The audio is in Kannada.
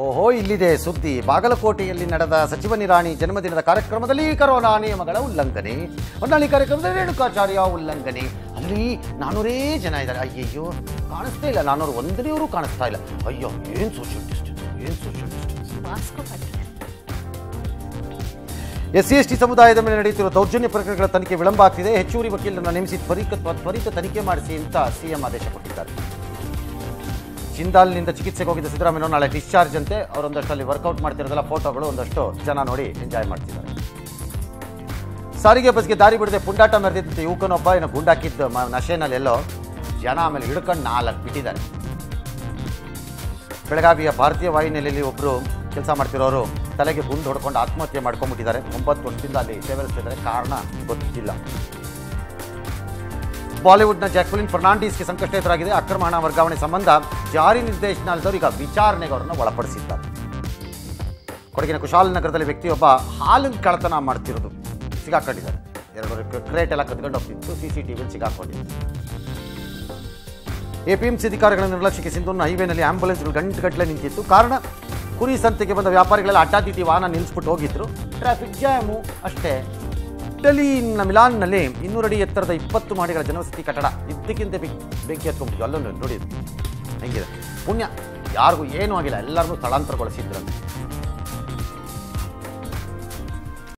ಓಹೋ ಇಲ್ಲಿದೆ ಸುದ್ದಿ. ಬಾಗಲಕೋಟೆಯಲ್ಲಿ ನಡೆದ ಸಚಿವ ನಿರಾಣಿ ಜನ್ಮದಿನದ ಕಾರ್ಯಕ್ರಮದಲ್ಲಿ ಕೊರೋನಾ ನಿಯಮಗಳ ಉಲ್ಲಂಘನೆ, ಹೊನ್ನಾಳಿ ಕಾರ್ಯಕ್ರಮದಲ್ಲಿ ರೇಣುಕಾಚಾರ್ಯ ಉಲ್ಲಂಘನೆ. ಅಲ್ಲಿ 400 ಜನ ಇದ್ದಾರೆ. ಅಯ್ಯಯ್ಯೋ ಕಾಣಿಸ್ತಾ ಇಲ್ಲ, 401 ಕಾಣಿಸ್ತಾ ಇಲ್ಲ. ಅಯ್ಯೋ ಏನು ಸೋಷಿಯಲ್ ಡಿಸ್ಟೆನ್ಸ್, ಏನು ಸೋಷಿಯಲ್ ಡಿಸ್ಟೆನ್ಸ್. ಎಸ್ಸಿ ಎಸ್ಟಿ ಸಮುದಾಯದ ಮೇಲೆ ನಡೆಯುತ್ತಿರುವ ದೌರ್ಜನ್ಯ ಪ್ರಕರಣಗಳ ತನಿಖೆ ವಿಳಂಬ ಆಗ್ತಿದೆ. ಹೆಚ್ಚುವರಿ ವಕೀಲರನ್ನು ನೇಮಿಸಿ ತ್ವರಿತ ತನಿಖೆ ಮಾಡಿಸಿ ಅಂತ ಸಿಎಂ ಆದೇಶ ಕೊಟ್ಟಿದ್ದಾರೆ. ಜಿಂದಾಲ್ನಿಂದ ಚಿಕಿತ್ಸೆಗೆ ಹೋಗಿದ್ದ ಸಿದ್ದರಾಮಯ್ಯ ನಾಳೆ ಡಿಸ್ಚಾರ್ಜ್ ಅಂತೆ. ಅವರೊಂದಷ್ಟಲ್ಲಿ ವರ್ಕೌಟ್ ಮಾಡ್ತಿರೋದಲ್ಲ ಫೋಟೋಗಳು ಒಂದಷ್ಟು ಜನ ನೋಡಿ ಎಂಜಾಯ್ ಮಾಡ್ತಿದ್ದಾರೆ. ಸಾರಿಗೆ ಬಸ್ಗೆ ದಾರಿ ಬಿಡದೆ ಪುಂಡಾಟ ಮೆರೆದಿದ್ದಂತೆ ಯುವಕನೊಬ್ಬ ಏನೋ ಗುಂಡಾಕಿದ್ದು ನಶೆನಲ್ಲಿ ಎಲ್ಲೋ ಜನ ಆಮೇಲೆ ಹಿಡ್ಕೊಂಡು 4 ಬಿಟ್ಟಿದ್ದಾರೆ. ಬೆಳಗಾವಿಯ ಭಾರತೀಯ ವಾಯುನೆಲೆಯಲ್ಲಿ ಒಬ್ಬರು ಕೆಲಸ ಮಾಡ್ತಿರೋರು ತಲೆಗೆ ಗುಂಡು ಹೊಡ್ಕೊಂಡು ಆತ್ಮಹತ್ಯೆ ಮಾಡ್ಕೊಂಡ್ಬಿಟ್ಟಿದ್ದಾರೆ. 9 ವರ್ಷದಿಂದ ಅಲ್ಲಿ ಸೇವೆಲ್ಸ್ತಿದ್ದಾರೆ, ಕಾರಣ ಗೊತ್ತಿಲ್ಲ. ಬಾಲಿವುಡ್ನ ಜಾಕ್ವೆಲಿನ್ ಫರ್ನಾಂಡೀಸ್ಗೆ ಸಂಕಷ್ಟ ಎದುರಾಗಿದೆ. ಅಕ್ರಮ ಹಣ ವರ್ಗಾವಣೆ ಸಂಬಂಧ ಜಾರಿ ನಿರ್ದೇಶನಾಲಯದವರು ಈಗ ವಿಚಾರಣೆಗೆ ಅವರನ್ನು ಒಳಪಡಿಸಿದ್ದಾರೆ. ಕೊಡಗಿನ ಕುಶಾಲನಗರದಲ್ಲಿ ವ್ಯಕ್ತಿಯೊಬ್ಬ ಹಾಲಿನ ಕಳ್ಳತನ ಮಾಡ್ತಿರೋದು ಸಿಗಾಕೊಂಡಿದ್ದಾರೆ. 2 ಕ್ರೇಟ್ ಎಲ್ಲ ಕದ್ಕೊಂಡು ಹೋಗ್ತಿತ್ತು, ಸಿಸಿಟಿವಿಯಲ್ಲಿ ಸಿಗಾಕೊಂಡಿತ್ತು. ಎಪಿಎಂಸಿ ಅಧಿಕಾರಿಗಳ ನಿರ್ಲಕ್ಷ್ಯಕ್ಕೆ ಸಿಂಧೂರಿನ ಹೈವೇನಲ್ಲಿ ಆಂಬ್ಯುಲೆನ್ಸ್ಗಳು ಗಂಟೆಗಟ್ಟಲೆ ನಿಂತಿತ್ತು. ಕಾರಣ, ಕುರಿ ಸಂತೆಗೆ ಬಂದ ವ್ಯಾಪಾರಿಗಳೆಲ್ಲ ಅಡ್ಡಾದಿಟ್ಟಿ ವಾಹನ ನಿಲ್ಲಿಸ್ಬಿಟ್ಟು ಹೋಗಿದ್ರು. ಟ್ರಾಫಿಕ್ ಜಾಮು ಅಷ್ಟೇ. ಇಟಲಿನ ಮಿಲಾನ್ನಲ್ಲಿ 200 ಅಡಿ ಎತ್ತರದ 20 ಮಹಡಿಗಳ ಜನವಸತಿ ಕಟ್ಟಡ ಇದ್ದಕ್ಕಿಂತ ಬೆಂಕಿ ಹತ್ಕೊಂಡ್ಬಿಟ್ಟು ಅಲ್ಲೊಂದು ನೋಡಿ ಹೆಂಗಿದೆ. ಪುಣ್ಯ, ಯಾರಿಗೂ ಏನೂ ಆಗಿಲ್ಲ, ಎಲ್ಲರನ್ನೂ ಸ್ಥಳಾಂತರಗೊಳಿಸಿದ್ರಂತೆ.